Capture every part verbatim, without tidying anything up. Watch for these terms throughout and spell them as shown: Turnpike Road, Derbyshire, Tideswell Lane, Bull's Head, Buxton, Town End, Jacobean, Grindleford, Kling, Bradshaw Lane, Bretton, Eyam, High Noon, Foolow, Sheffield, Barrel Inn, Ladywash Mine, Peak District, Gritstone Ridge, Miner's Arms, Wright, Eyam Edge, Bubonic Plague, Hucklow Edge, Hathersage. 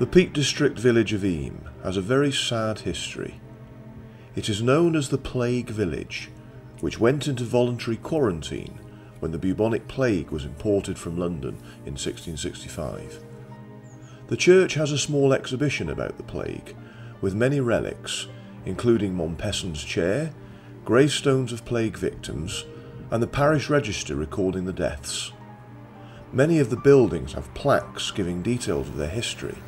The Peak District village of Eyam has a very sad history. It is known as the Plague Village, which went into voluntary quarantine when the bubonic plague was imported from London in sixteen sixty-five. The church has a small exhibition about the plague, with many relics, including Mompesson's chair, gravestones of plague victims, and the parish register recording the deaths. Many of the buildings have plaques giving details of their history,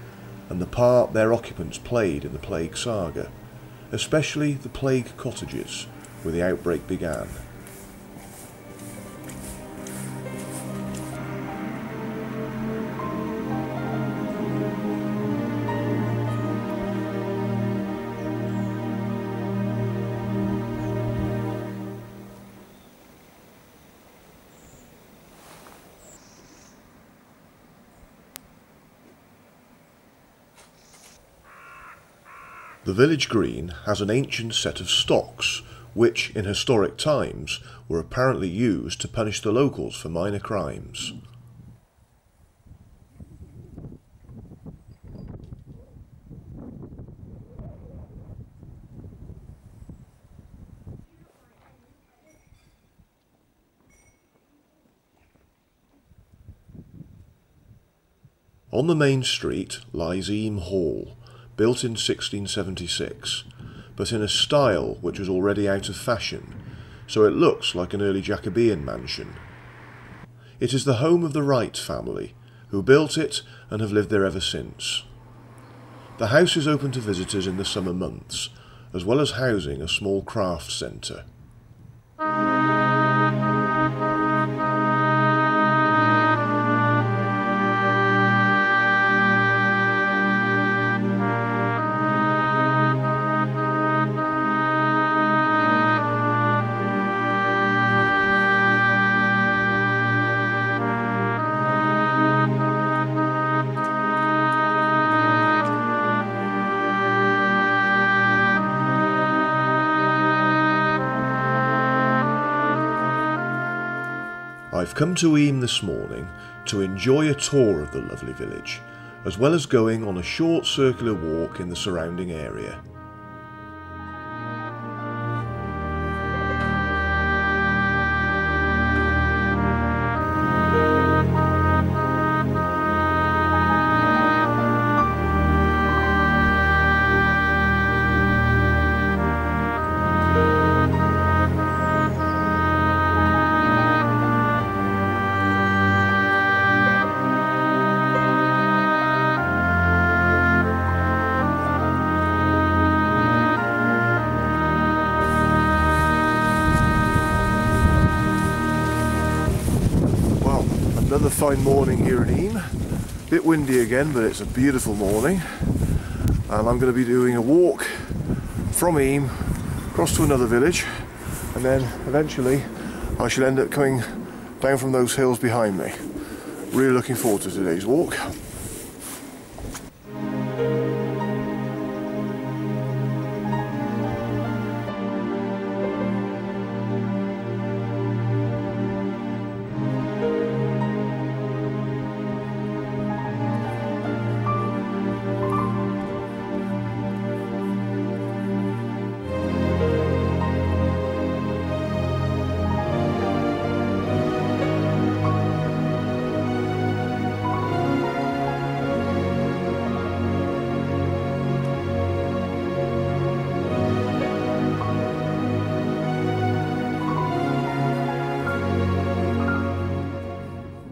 and the part their occupants played in the plague saga, especially the plague cottages, where the outbreak began. The village green has an ancient set of stocks, which in historic times were apparently used to punish the locals for minor crimes. On the main street lies Eyam Hall, built in sixteen seventy-six, but in a style which was already out of fashion, so it looks like an early Jacobean mansion. It is the home of the Wright family, who built it and have lived there ever since. The house is open to visitors in the summer months, as well as housing a small crafts centre. I've come to Eyam this morning to enjoy a tour of the lovely village, as well as going on a short circular walk in the surrounding area. Fine morning here in Eyam. A bit windy again, but it's a beautiful morning, and I'm going to be doing a walk from Eyam across to another village, and then eventually I shall end up coming down from those hills behind me. Really looking forward to today's walk.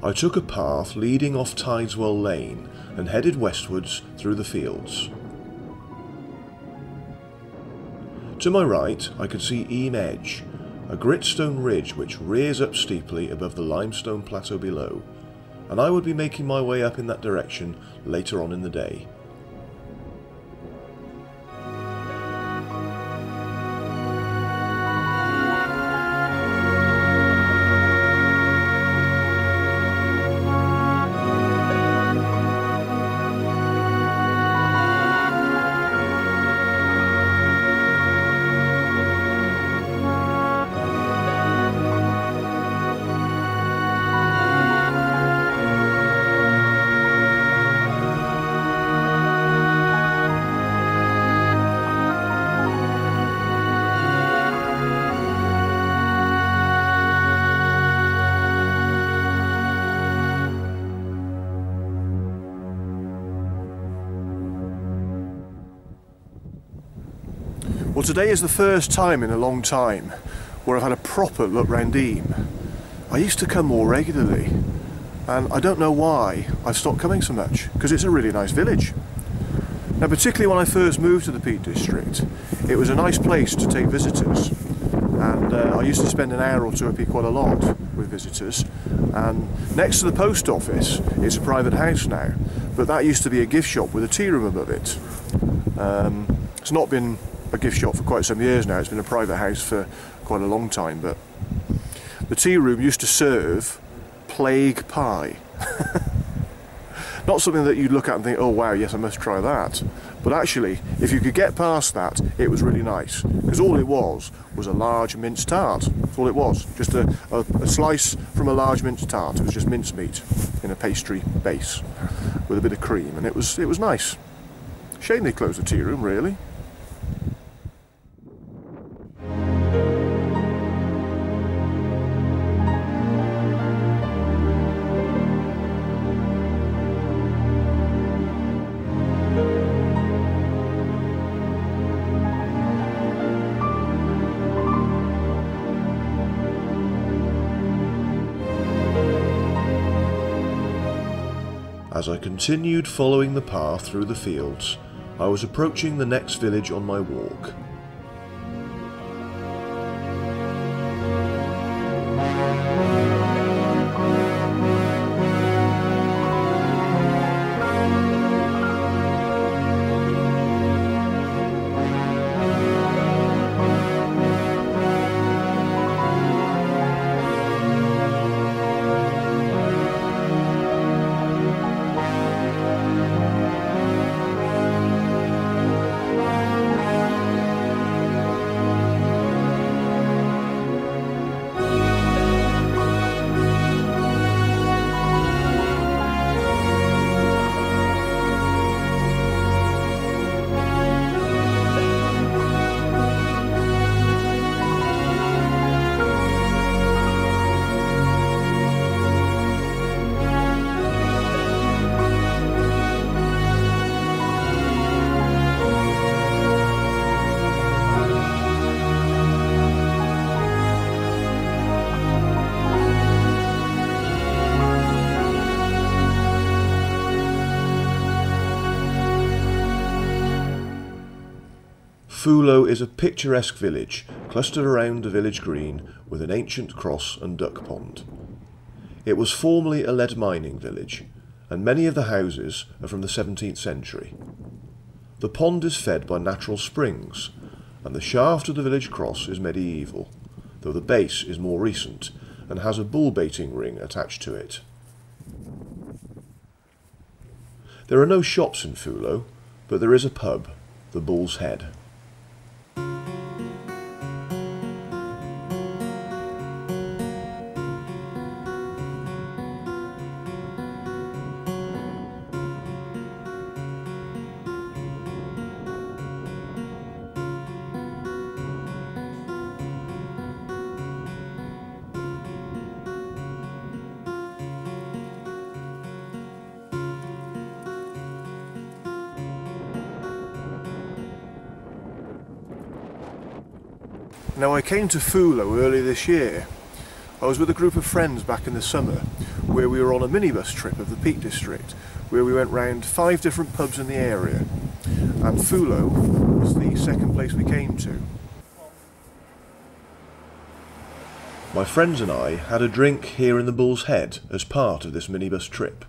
I took a path leading off Tideswell Lane and headed westwards through the fields. To my right I could see Eyam Edge, a gritstone ridge which rears up steeply above the limestone plateau below, and I would be making my way up in that direction later on in the day. Well, today is the first time in a long time where I've had a proper look round Eyam. I used to come more regularly, and I don't know why I've stopped coming so much, because it's a really nice village. Now, particularly when I first moved to the Peak District, it was a nice place to take visitors, and uh, I used to spend an hour or two at Peak quite a lot with visitors. And next to the post office, it's a private house now, but that used to be a gift shop with a tea room above it. Um, it's not been a gift shop for quite some years now. It's been a private house for quite a long time, but the tea room used to serve plague pie. Not something that you'd look at and think, oh wow, yes, I must try that. But actually, if you could get past that, it was really nice, because all it was was a large mince tart. That's all it was, just a, a, a slice from a large mince tart. It was just mincemeat in a pastry base with a bit of cream, and it was, it was nice. Shame they closed the tea room, really. As I continued following the path through the fields, I was approaching the next village on my walk. Foolow is a picturesque village, clustered around a village green with an ancient cross and duck pond. It was formerly a lead mining village, and many of the houses are from the seventeenth century. The pond is fed by natural springs, and the shaft of the village cross is medieval, though the base is more recent and has a bull baiting ring attached to it. There are no shops in Foolow, but there is a pub, the Bull's Head. Now, I came to Foolow earlier this year. I was with a group of friends back in the summer where we were on a minibus trip of the Peak District, where we went round five different pubs in the area, and Foolow was the second place we came to. My friends and I had a drink here in the Bull's Head as part of this minibus trip.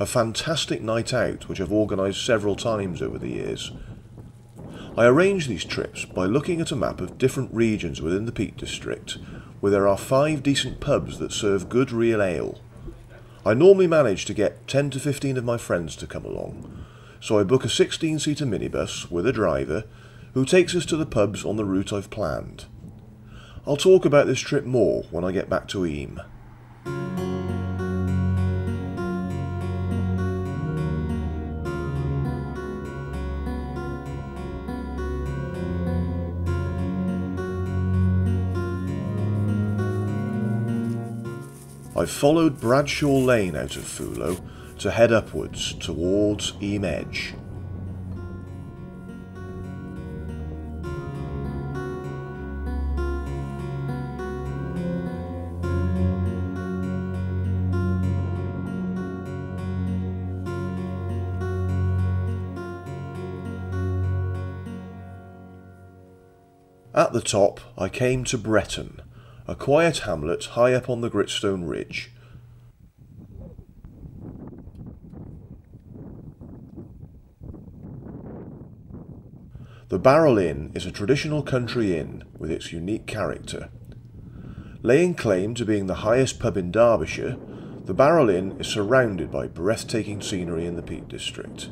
A fantastic night out which I've organised several times over the years. I arrange these trips by looking at a map of different regions within the Peak District, where there are five decent pubs that serve good real ale. I normally manage to get ten to fifteen of my friends to come along, so I book a sixteen seater minibus with a driver who takes us to the pubs on the route I've planned. I'll talk about this trip more when I get back to Eyam. I followed Bradshaw Lane out of Foolow to head upwards towards Eyam Edge. At the top, I came to Bretton, a quiet hamlet high up on the Gritstone Ridge. The Barrel Inn is a traditional country inn with its unique character. Laying claim to being the highest pub in Derbyshire, the Barrel Inn is surrounded by breathtaking scenery in the Peak District.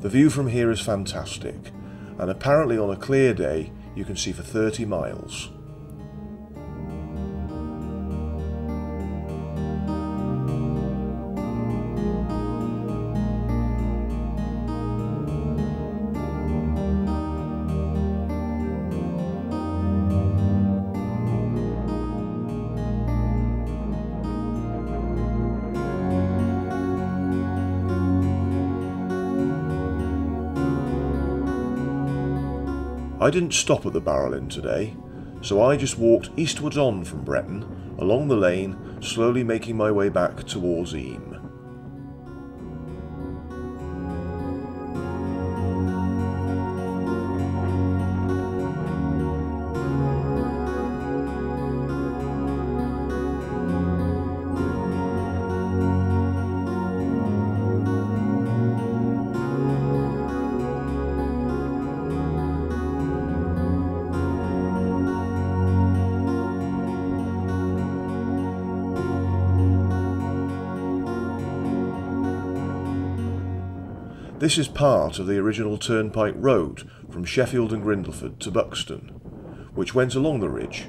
The view from here is fantastic, and apparently on a clear day you can see for thirty miles. I didn't stop at the Barrel Inn today, so I just walked eastwards on from Bretton, along the lane, slowly making my way back towards Eyam. This is part of the original Turnpike Road from Sheffield and Grindleford to Buxton, which went along the ridge,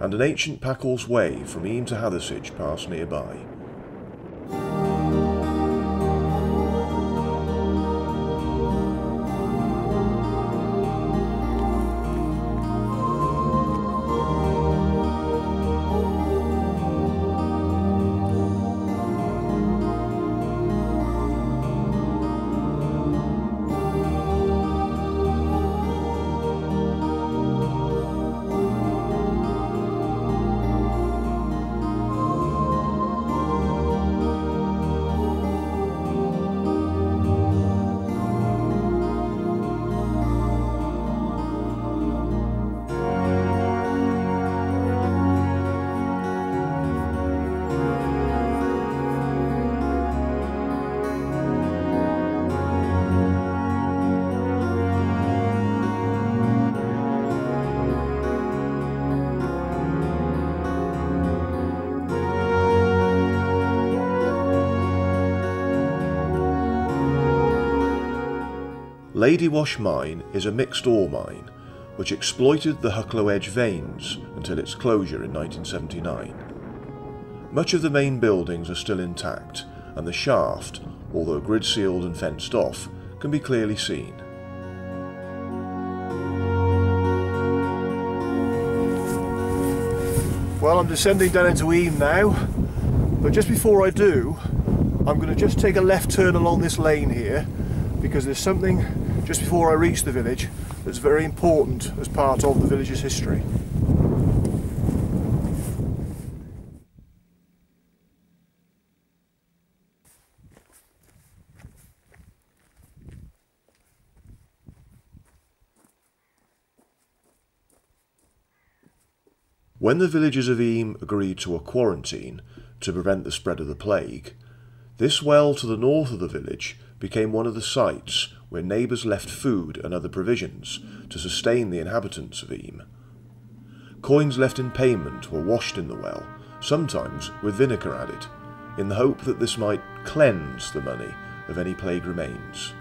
and an ancient packhorse way from Eyam to Hathersage passed nearby. Ladywash Mine is a mixed ore mine, which exploited the Hucklow Edge veins until its closure in nineteen seventy-nine. Much of the main buildings are still intact, and the shaft, although grid sealed and fenced off, can be clearly seen. Well, I'm descending down into Eyam now, but just before I do, I'm going to just take a left turn along this lane here, because there's something just before I reach the village that's very important as part of the village's history. When the villagers of Eyam agreed to a quarantine to prevent the spread of the plague, this well to the north of the village became one of the sites where neighbours left food and other provisions to sustain the inhabitants of Eyam. Coins left in payment were washed in the well, sometimes with vinegar added, in the hope that this might cleanse the money of any plague remains.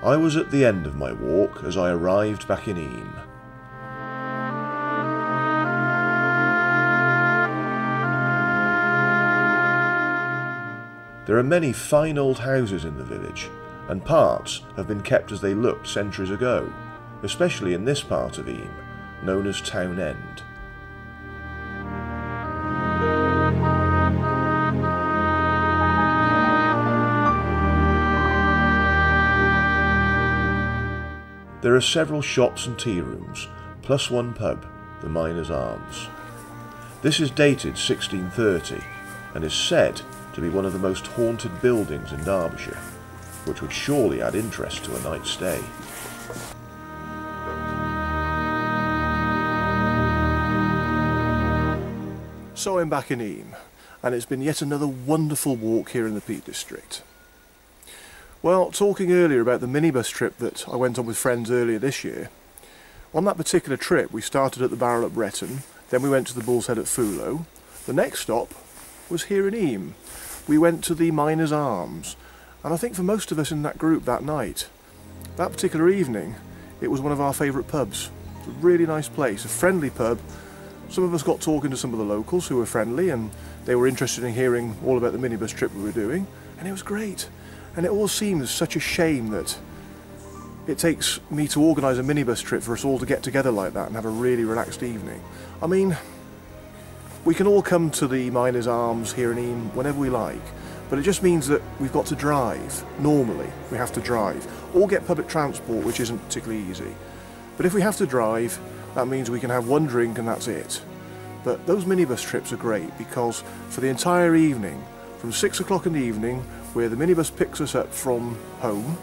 I was at the end of my walk as I arrived back in Eyam. There are many fine old houses in the village, and parts have been kept as they looked centuries ago, especially in this part of Eyam, known as Town End. There are several shops and tea rooms, plus one pub, the Miner's Arms. This is dated sixteen thirty and is said to be one of the most haunted buildings in Derbyshire, which would surely add interest to a night's stay. So I'm back in Eyam, and it's been yet another wonderful walk here in the Peak District. Well, talking earlier about the minibus trip that I went on with friends earlier this year, on that particular trip we started at the Barrel at Bretton, then we went to the Bull's Head at Foolow. The next stop was here in Eyam. We went to the Miner's Arms, and I think for most of us in that group that night, that particular evening, it was one of our favourite pubs. It was a really nice place, a friendly pub. Some of us got talking to some of the locals who were friendly, and they were interested in hearing all about the minibus trip we were doing, and it was great. And it all seems such a shame that it takes me to organise a minibus trip for us all to get together like that and have a really relaxed evening. I mean, we can all come to the Miner's Arms here in Eyam whenever we like, but it just means that we've got to drive. Normally, we have to drive, or get public transport, which isn't particularly easy. But if we have to drive, that means we can have one drink and that's it. But those minibus trips are great because for the entire evening, from six o'clock in the evening, where the minibus picks us up from home,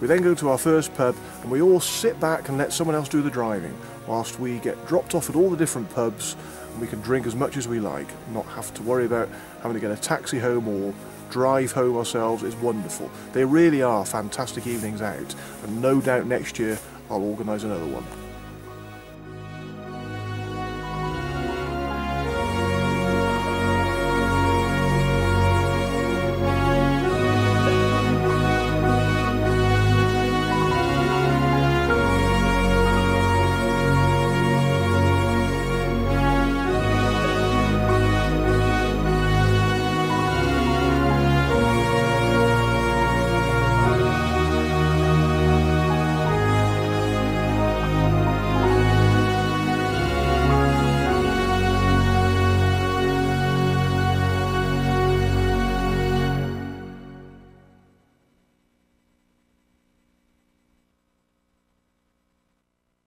we then go to our first pub and we all sit back and let someone else do the driving, whilst we get dropped off at all the different pubs and we can drink as much as we like, not have to worry about having to get a taxi home or drive home ourselves. It's wonderful. They really are fantastic evenings out, and no doubt next year I'll organise another one.